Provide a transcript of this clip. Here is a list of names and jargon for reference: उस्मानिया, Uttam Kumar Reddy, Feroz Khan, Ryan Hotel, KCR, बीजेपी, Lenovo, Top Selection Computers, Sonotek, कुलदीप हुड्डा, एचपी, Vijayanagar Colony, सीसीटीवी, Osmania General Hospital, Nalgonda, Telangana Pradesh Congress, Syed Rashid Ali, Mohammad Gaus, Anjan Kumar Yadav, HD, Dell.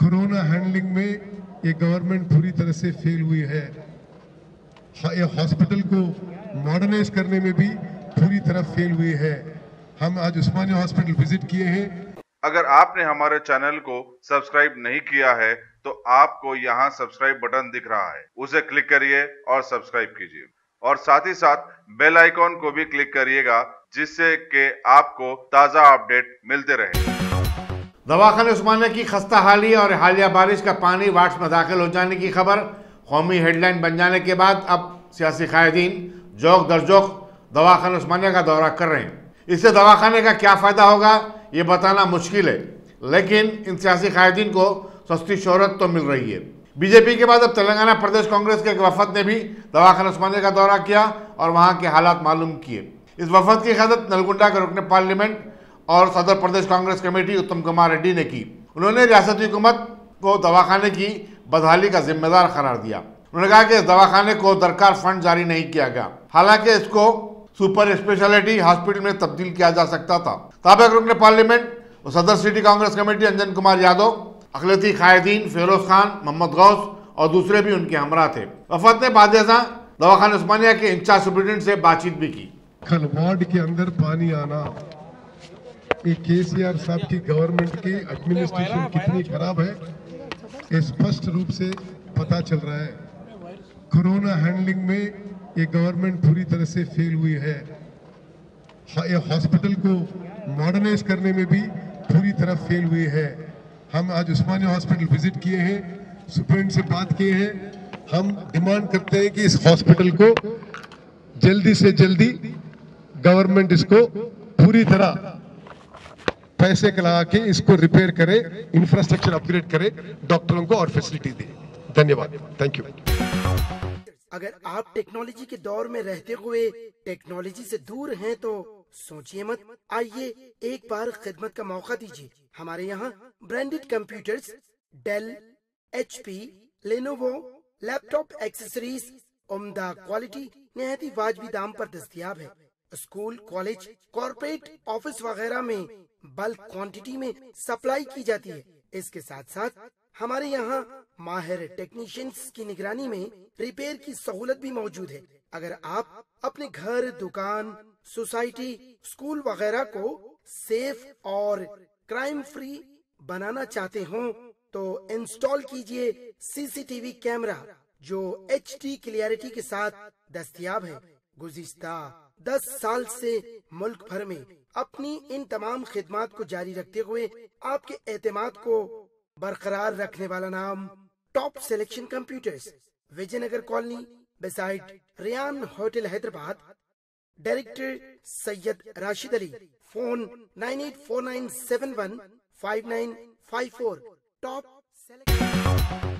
Corona handling में ये government पूरी तरह से फेल हुई है। हॉस्पिटल को मॉडर्नाइज करने में भी पूरी तरह फेल हुई है। हम आज उस्मानिया हॉस्पिटल विजिट किए हैं। अगर आपने हमारे चैनल को सब्सक्राइब नहीं किया है तो आपको यहाँ सब्सक्राइब बटन दिख रहा है, उसे क्लिक करिए और सब्सक्राइब कीजिए और साथ ही साथ बेल आइकॉन को भी क्लिक करिएगा, जिससे कि आपको ताज़ा अपडेट मिलते रहे। दवाखाना उस्मानिया की खस्ता हाली और हालिया बारिश का पानी वार्ड्स में दाखिल हो जाने की खबर कौमी हेडलाइन बन जाने के बाद अब सियासी कायदीन जोक दर जोक दवाखाना उस्मानिया का दौरा कर रहे हैं। इससे दवाखाने का क्या फ़ायदा होगा ये बताना मुश्किल है, लेकिन इन सियासी कायदीन को सस्ती शोहरत तो मिल रही है। बीजेपी के बाद अब तेलंगाना प्रदेश कांग्रेस के एक वफद ने भी दवाखाना उस्मानिया का दौरा किया और वहाँ के हालात मालूम किए। इस वफद की क़ियादत नलगुंडा के रुकन पार्लियामेंट और सदर प्रदेश कांग्रेस कमेटी उत्तम कुमार रेड्डी ने की। उन्होंने रियासती हुकूमत को दवाखाने की बदहाली का जिम्मेदार करार दिया। उन्होंने कहा कि इस दवाखाने को दरकार फंड जारी नहीं किया गया, हालांकि इसको सुपर स्पेशलिटी हॉस्पिटल में तब्दील किया जा सकता था। ताबक रुकन पार्लियामेंट और सदर सिटी कांग्रेस कमेटी अंजन कुमार यादव, अखिलती कायदीन फेरोज खान, मोहम्मद गौस और दूसरे भी उनके हमरा थे। वफद ने बाद दवाखाना उस्मानिया के इंचार्ज सुप्रिटेंडेंट से बातचीत भी की। कल वार्ड के अंदर पानी आना केसीआर साहब की गवर्नमेंट की एडमिनिस्ट्रेशन कितनी खराब है स्पष्ट रूप से पता चल रहा है। कोरोना हैंडलिंग में ये गवर्नमेंट पूरी तरह से फेल हुई है। हॉस्पिटल को मॉडर्नाइज करने में भी पूरी तरह फेल हुई है। हम आज उस्मानिया हॉस्पिटल विजिट किए हैं, सुप्रीम से बात किए हैं। हम डिमांड करते हैं कि इस हॉस्पिटल को जल्दी से जल्दी गवर्नमेंट इसको पूरी तरह पैसे लगा के इसको रिपेयर करे, इंफ्रास्ट्रक्चर अपग्रेड करे, डॉक्टरों को और फैसिलिटी दे। धन्यवाद, थैंक यू। अगर आप टेक्नोलॉजी के दौर में रहते हुए टेक्नोलॉजी से दूर हैं तो सोचिए मत, आइए एक बार खिदमत का मौका दीजिए। हमारे यहाँ branded computers, Dell, एचपी, Lenovo, laptop accessories उम्दा क्वालिटी निहायत ही वाजबी दाम पर दस्तियाब है। स्कूल, कॉलेज, कॉर्पोरेट, ऑफिस वगैरह में बल्क क्वांटिटी में सप्लाई की जाती है। इसके साथ साथ हमारे यहाँ माहिर टेक्नीशियंस की निगरानी में रिपेयर की सहूलत भी मौजूद है। अगर आप अपने घर, दुकान, सोसाइटी, स्कूल वगैरह को सेफ और क्राइम फ्री बनाना चाहते हो तो इंस्टॉल कीजिए सीसीटीवी कैमरा, जो HD क्लियरिटी के साथ दस्तियाब है। गुज़िश्ता 10 साल से मुल्क भर में अपनी इन तमाम खिदमात को जारी रखते हुए आपके एतमाद को बरकरार रखने वाला नाम top selection computers, Vijayanagar colony beside Riyan hotel, Hyderabad. Director Syed Rashid Ali. Phone 9849715954। Top